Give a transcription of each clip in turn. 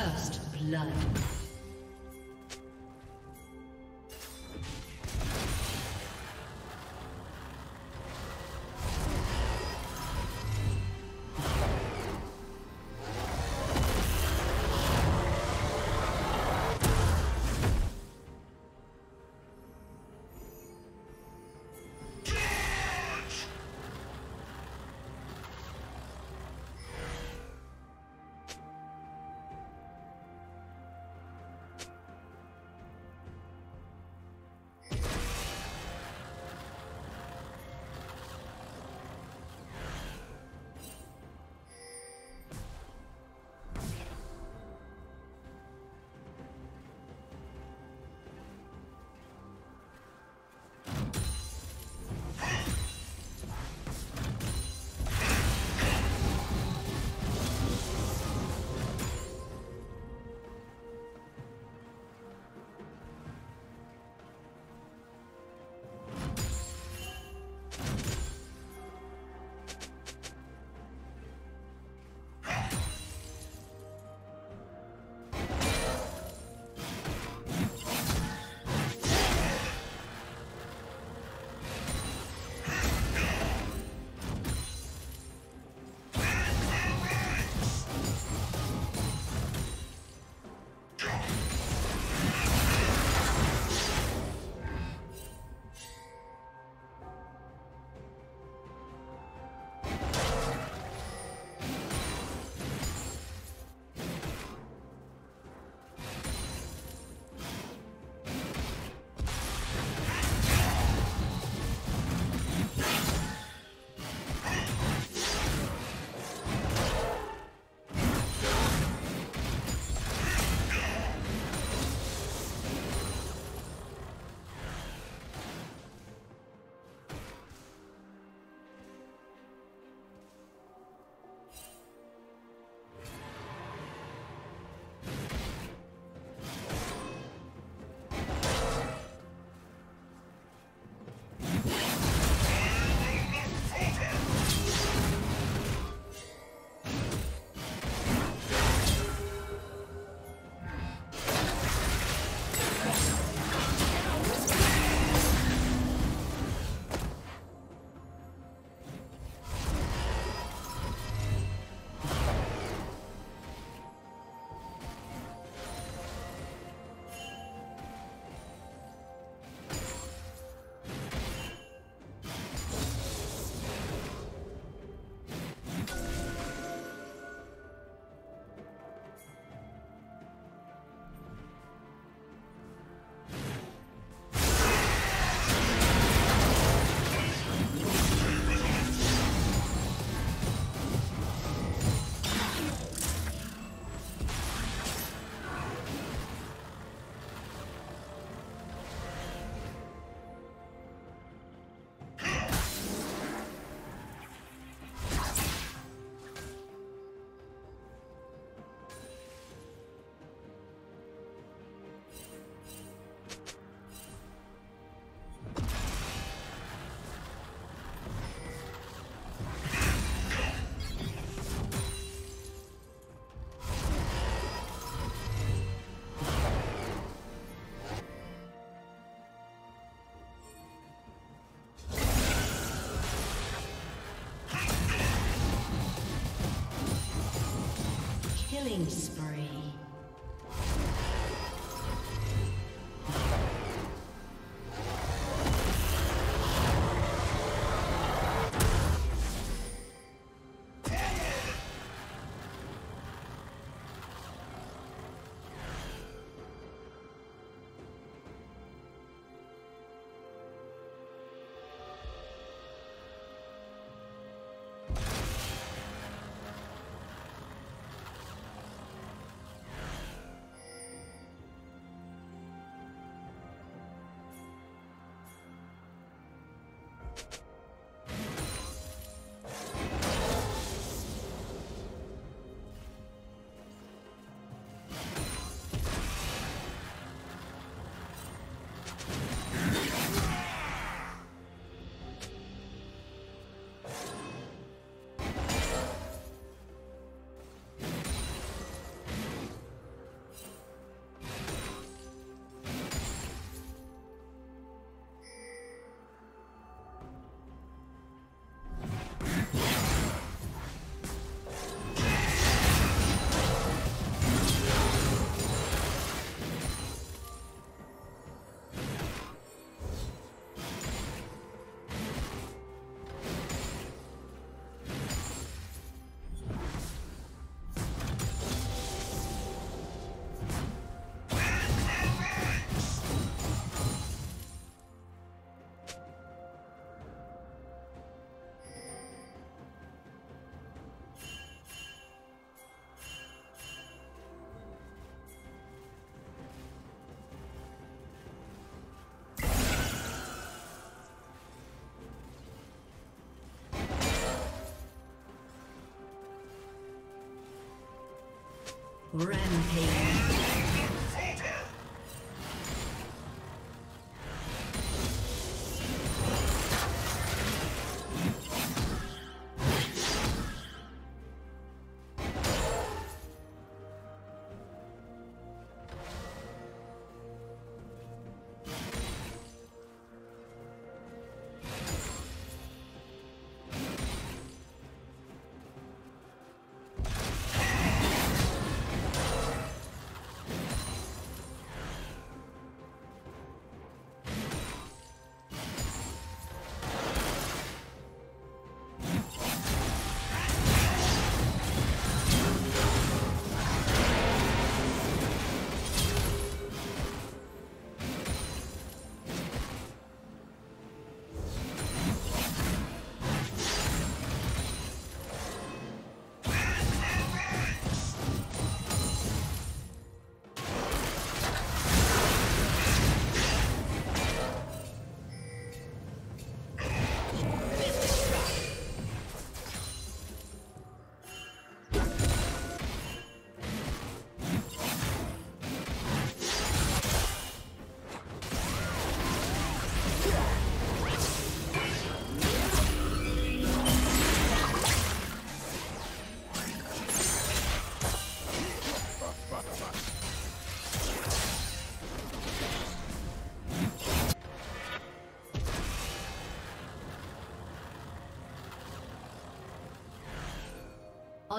First blood. Killing spree. Rampage.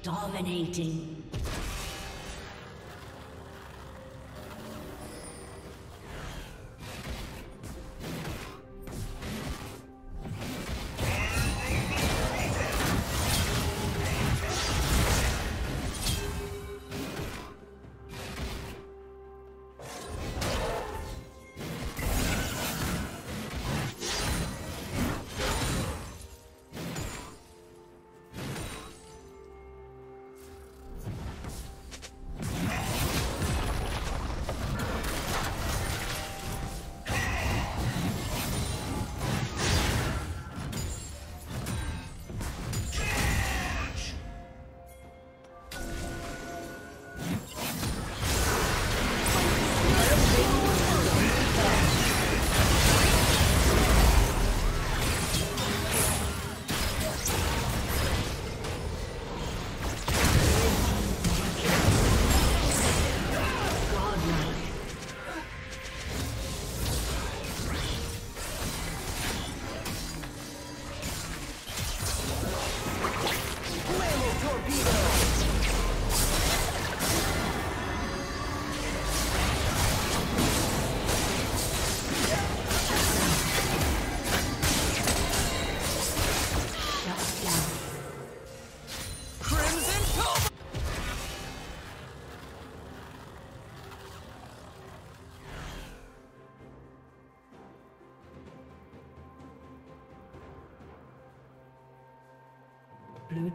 Dominating. Blue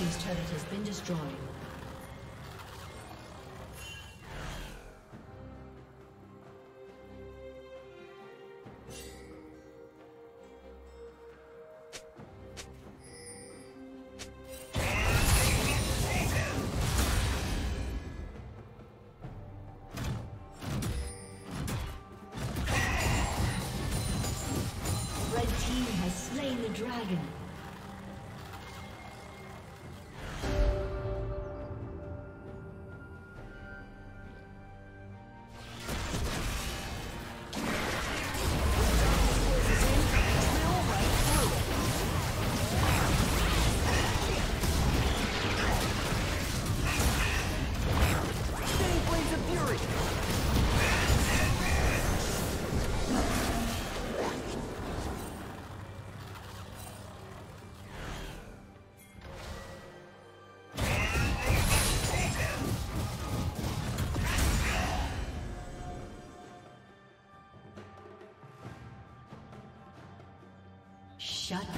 This turret has been destroyed. Red team has slain the dragon. Shut down.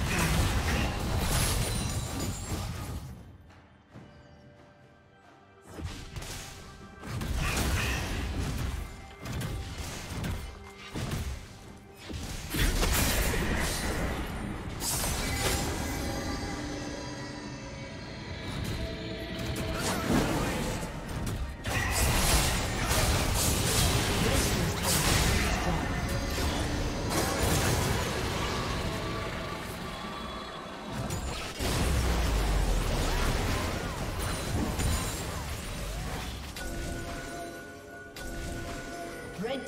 Red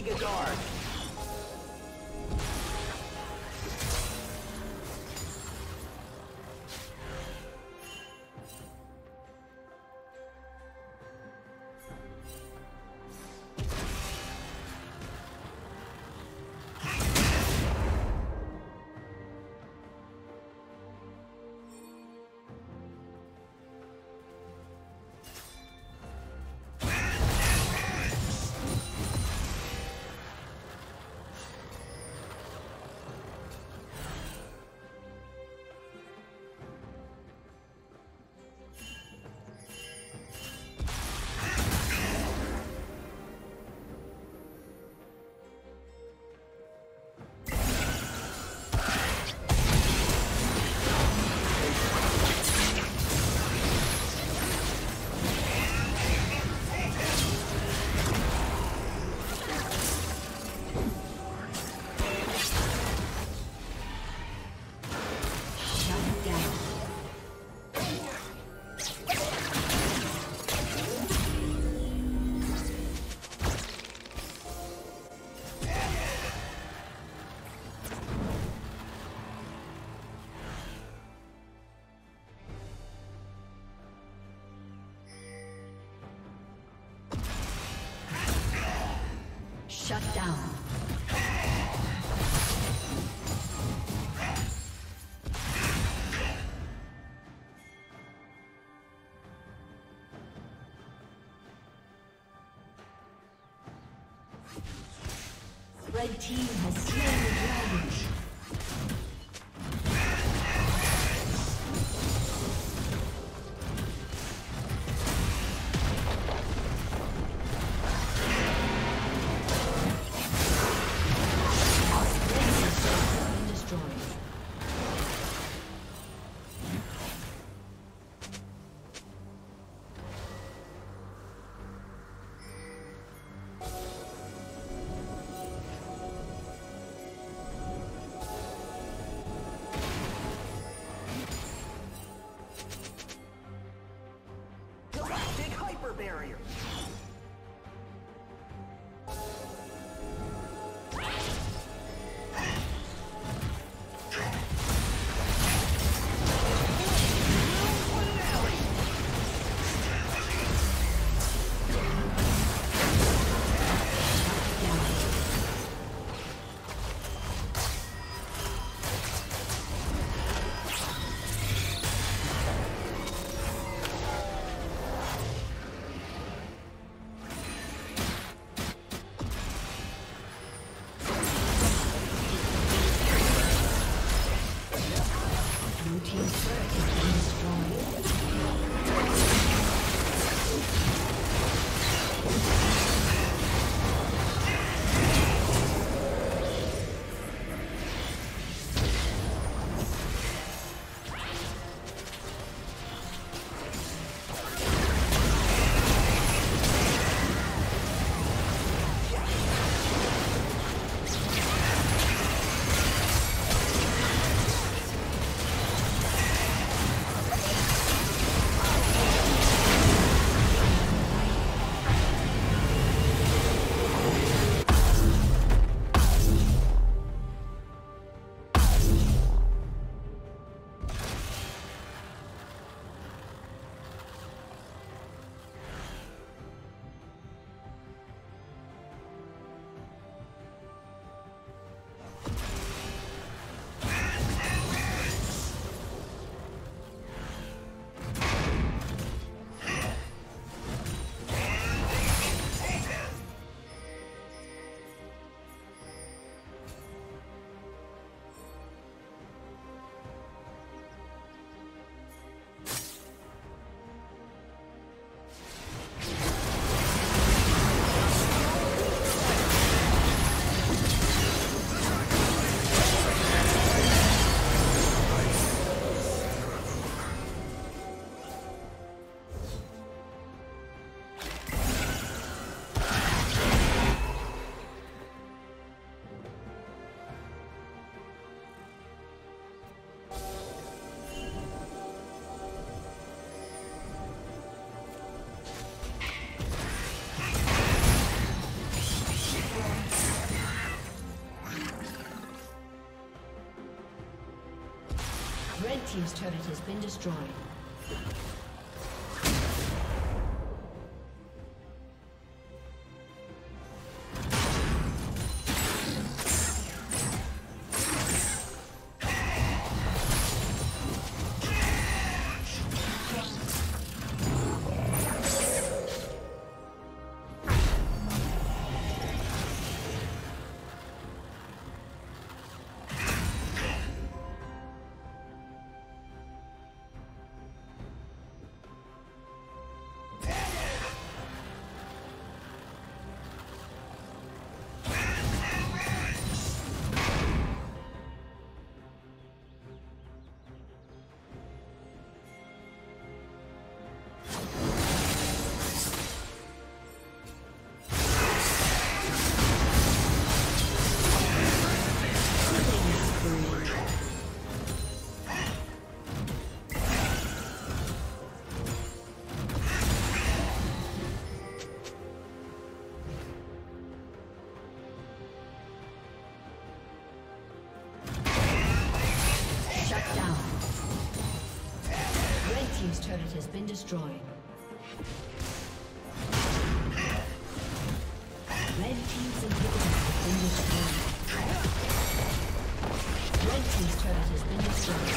Giga Guard. Shut down. Red team has slain the dragon. Barrier. team's turret has been destroyed. Destroyed. Red team's inhibitor has been destroyed. Red team's turret has been destroyed.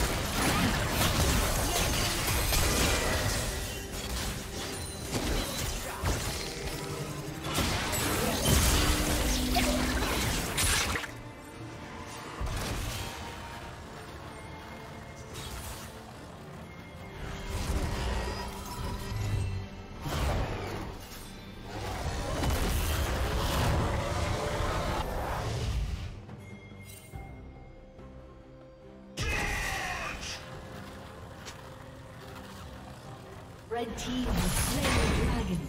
Red team has slain the dragon.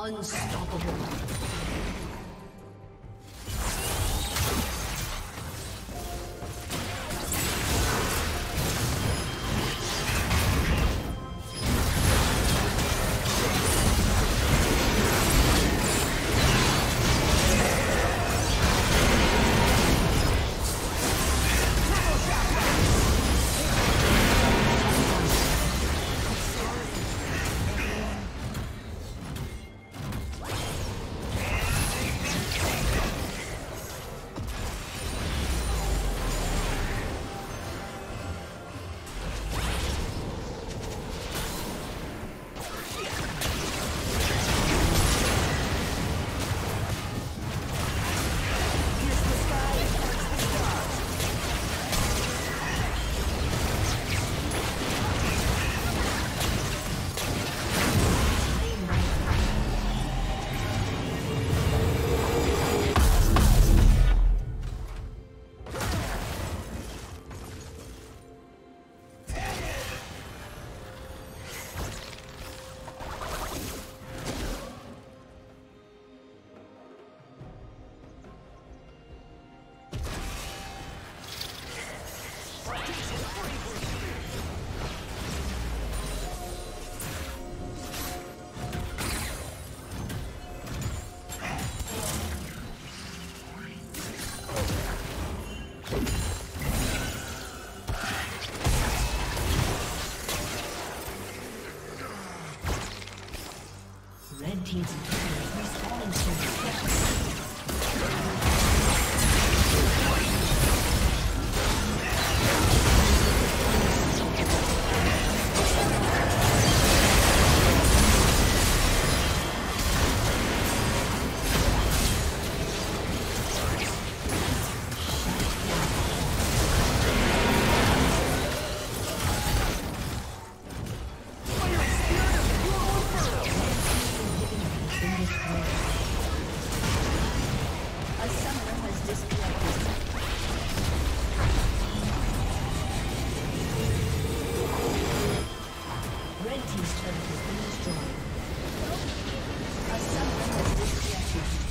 Unstoppable. team's inhibitor is respawning soon. Red team's turret has been destroyed. A summoner has disconnected.